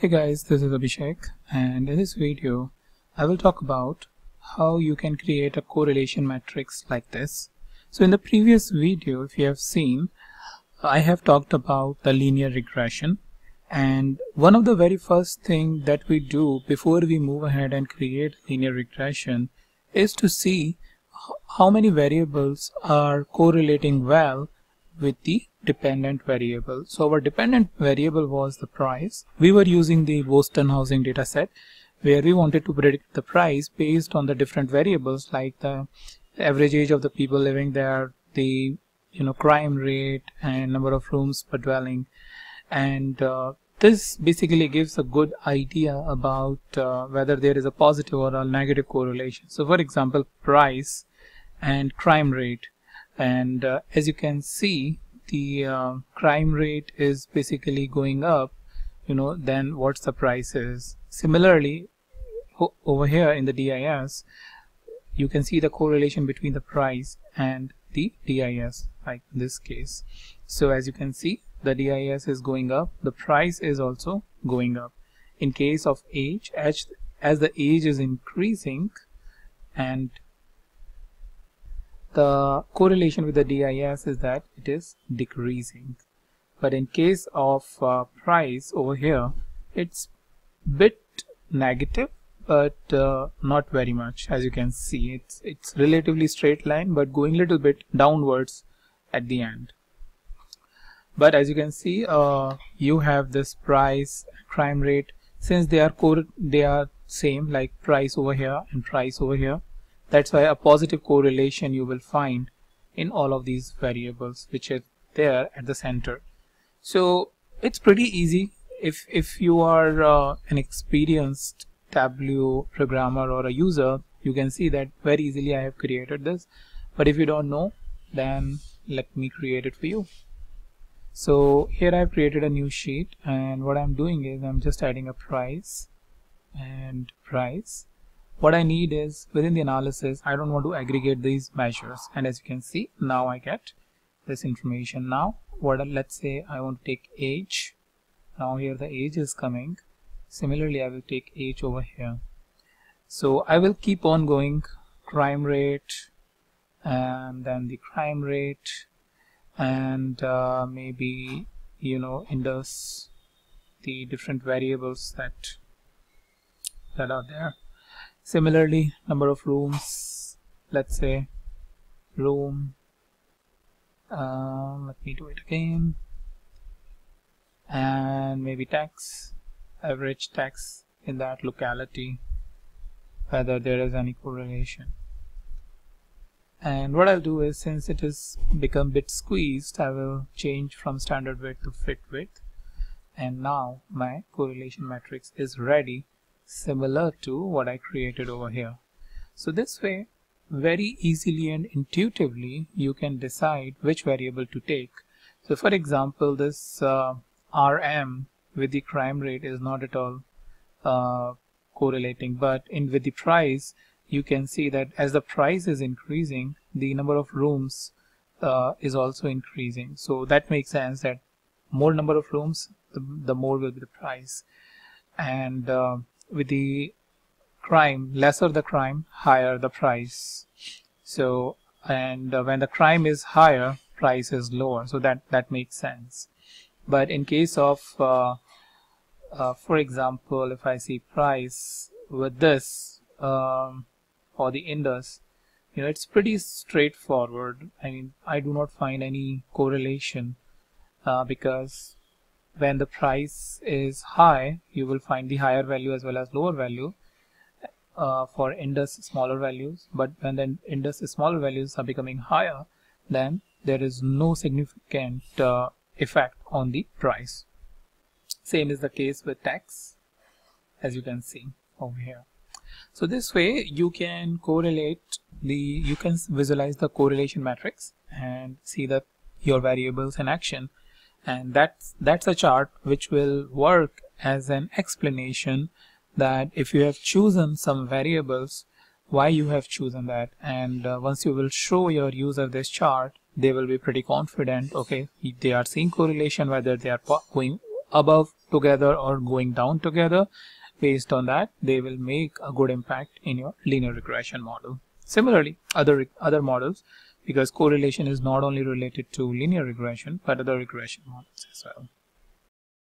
Hey guys, this is Abhishek, and in this video I will talk about how you can create a correlation matrix like this. So in the previous video, if you have seen, I have talked about the linear regression, and one of the very first thing that we do before we move ahead and create linear regression is to see how many variables are correlating well with the dependent variable. So our dependent variable was the price. We were using the Boston housing dataset, where we wanted to predict the price based on the different variables like the average age of the people living there, the crime rate, and number of rooms per dwelling. And this basically gives a good idea about whether there is a positive or a negative correlation. So for example, price and crime rate. And as you can see, the crime rate is basically going up, then what's the price is. Similarly, over here in the DIS, you can see the correlation between the price and the DIS, like in this case. So as you can see, the DIS is going up, the price is also going up. In case of age, as the age is increasing, and the correlation with the DIS is that it is decreasing. But in case of price over here, it's bit negative, but not very much. As you can see, it's relatively straight line, but going little bit downwards at the end. But as you can see, you have this price, crime rate. Since they are same, like price over here and price over here, that's why a positive correlation you will find in all of these variables which are there at the center. So it's pretty easy if you are an experienced Tableau programmer or a user. You can see that very easily I have created this, but if you don't know, then let me create it for you. So here I've created a new sheet, and what I'm doing is I'm just adding a price and price. What I need is, within the analysis, I don't want to aggregate these measures. And as you can see, now I get this information. Now, let's say I want to take age. Now here the age is coming. Similarly, I will take age over here. So I will keep on going, crime rate, and then the crime rate, and maybe, in the different variables that are there. Similarly, number of rooms, let's say room, let me do it again, and maybe tax, average tax in that locality, whether there is any correlation. And what I'll do is, since it has become a bit squeezed, I will change from standard width to fit width, and now my correlation matrix is ready, similar to what I created over here. So this way, very easily and intuitively, you can decide which variable to take. So for example, this RM with the crime rate is not at all correlating, but with the price, you can see that as the price is increasing, the number of rooms is also increasing. So that makes sense that more number of rooms, the more will be the price. And with the crime, lesser the crime, higher the price. So, and when the crime is higher, price is lower. So that makes sense. But in case of for example, if I see price with this or the indus, it's pretty straightforward. I mean, I do not find any correlation because when the price is high, you will find the higher value as well as lower value. For indus, smaller values. But when the indus smaller values are becoming higher, then there is no significant effect on the price. Same is the case with tax, as you can see over here. So this way you can visualize the correlation matrix and see that your variables in action. And that's a chart which will work as an explanation that if you have chosen some variables, why you have chosen that. And once you will show your user this chart, they will be pretty confident, okay, if they are seeing correlation, whether they are going above together or going down together. Based on that, they will make a good impact in your linear regression model. Similarly, other models, because correlation is not only related to linear regression but other regression models as well.